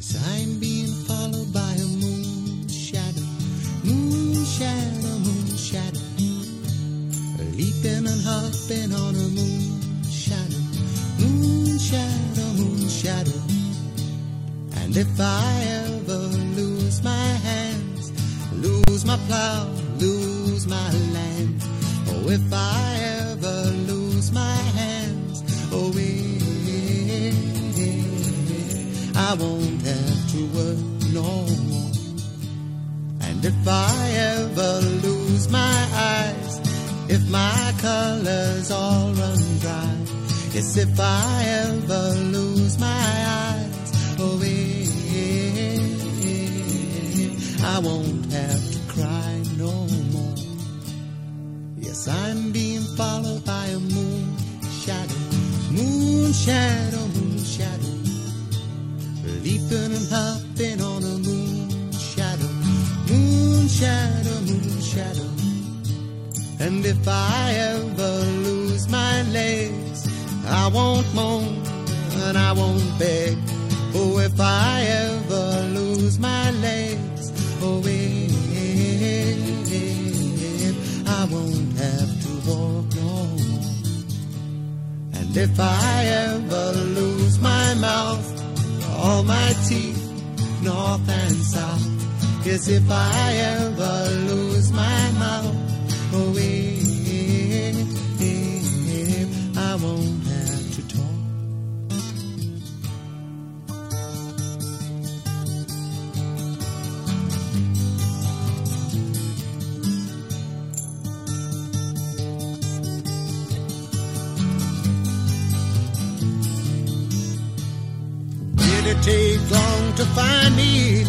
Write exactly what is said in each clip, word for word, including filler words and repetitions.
'Cause I'm being followed by a moon shadow, moon shadow, moon shadow, leaping and hopping on a moon shadow, moon shadow, moon shadow. And if I ever lose my hands, lose my plow, lose my land, oh, if I ever lose my hands, oh, I won't have to work no more. And if I ever lose my eyes, if my colors all run dry, yes, if I ever lose my eyes, oh, I won't have to cry no more. Yes, I'm being followed by a moon shadow, moon shadow, moon shadow, leaping and hopping on a moon shadow, moon shadow, moon shadow. And if I ever lose my legs, I won't moan and I won't beg. Oh, if I ever lose my legs, oh, I won't have to walk no more. And if I ever lose my mouth, all my teeth, north and south, yes, if I ever lose my mouth, oh, I won't have to talk. Take long to find me,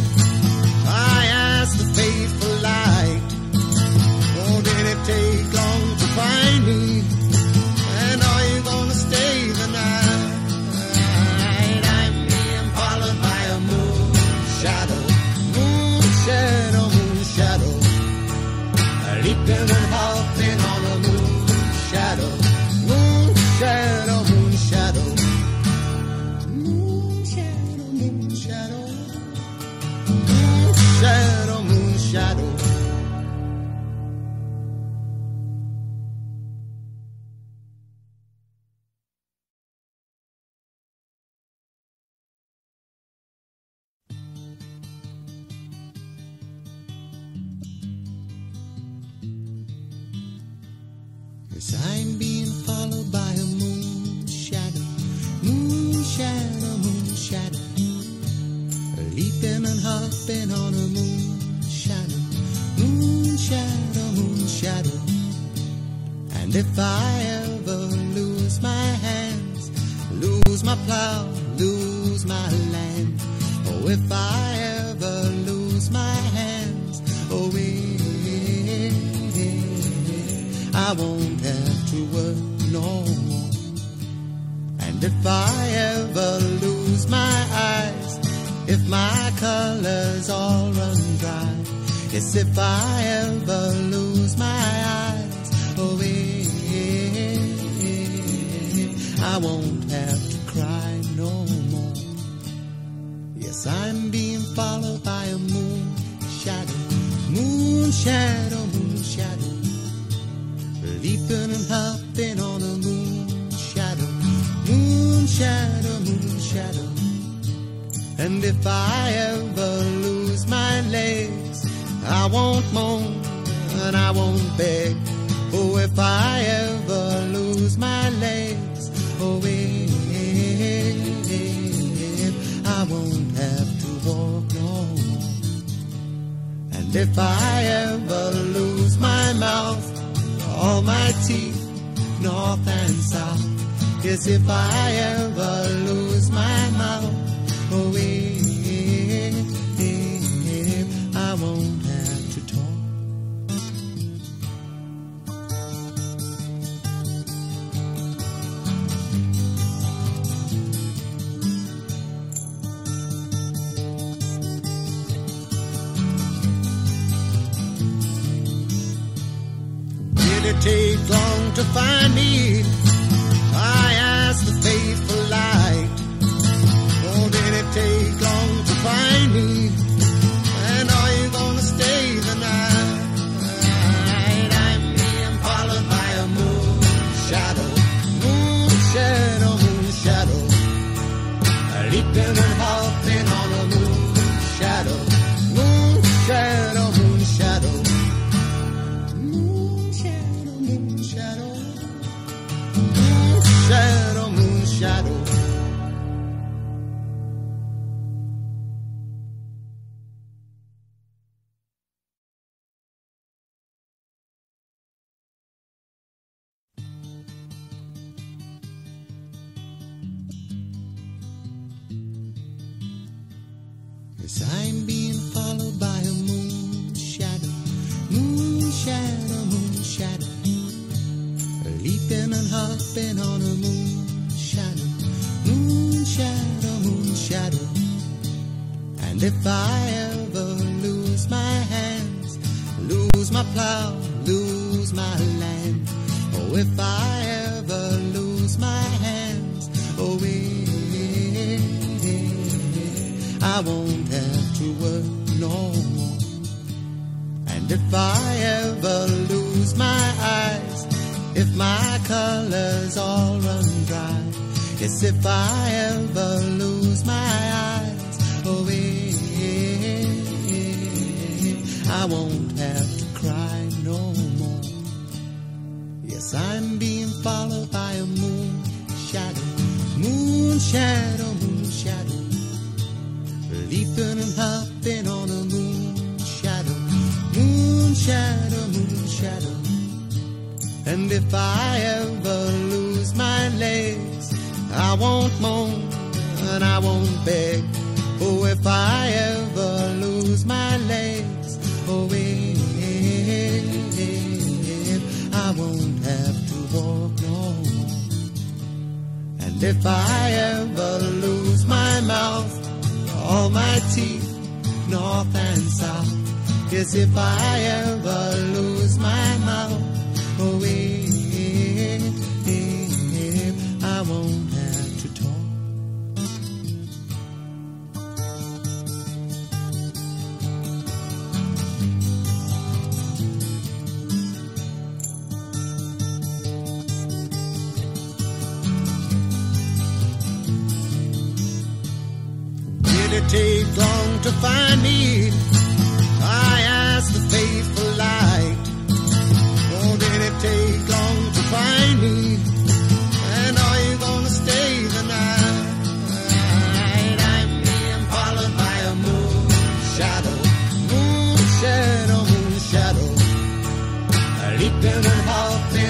I asked the faithful light. Oh, did it take long to find me, and are you gonna stay the night? I'm being followed by a moon shadow, moon shadow, moon shadow, leaping and hopping on a moon shadow, moon shadow, moon shadow. Shadow, moon shadow. If I ever lose my hands, lose my plow, lose my land, oh, if I ever lose my hands, oh, I won't have to work no more. And if I ever lose my eyes, if my colors all run dry, yes, if I ever lose my eyes, oh, I won't have to cry no more. Yes, I'm being followed by a moon shadow, moon shadow, moon shadow, leaping and hopping on a moon shadow, moon shadow, moon shadow. And if I ever lose my legs, I won't moan and I won't beg. Oh, if I ever lose my legs, oh, I won't have to walk no more. And if I ever lose my mouth, all my teeth, north and south, yes, if I ever lose my mouth, oh, I won't have to talk. Take long to find me, I asked the faithful light. Oh, did it take long to moon shadow, moon shadow, moon shadow. As I'm being followed by a moon shadow, moon shadow, moon shadow, leaping and hopping on a moon shadow, moon shadow, moon shadow. And if I ever lose my hands, lose my plow, lose my land, oh, if I ever lose my hands, oh, I won't have to work no more. And if I ever lose my eyes, if my colors all run dry, yes, if I ever lose my eyes, oh, eh, eh, eh, eh, I won't have to cry no more. Yes, I'm being followed by a moon shadow, moon shadow, moon shadow, leaping and hopping on a moon shadow, moon shadow, moon shadow. And if I ever lose my legs, I won't moan and I won't beg. Oh, if I ever lose my legs, oh, if, if I won't have to walk no more. And if I ever lose my mouth, all my teeth, north and south, yes, if I ever lose my mouth, oh, eh, eh, eh, I won't have to take long to find me. I asked the faithful light. Oh, did it take long to find me? And are you gonna stay the night? I'm being followed by a moon shadow, moon shadow, moon shadow, leaping and hopping.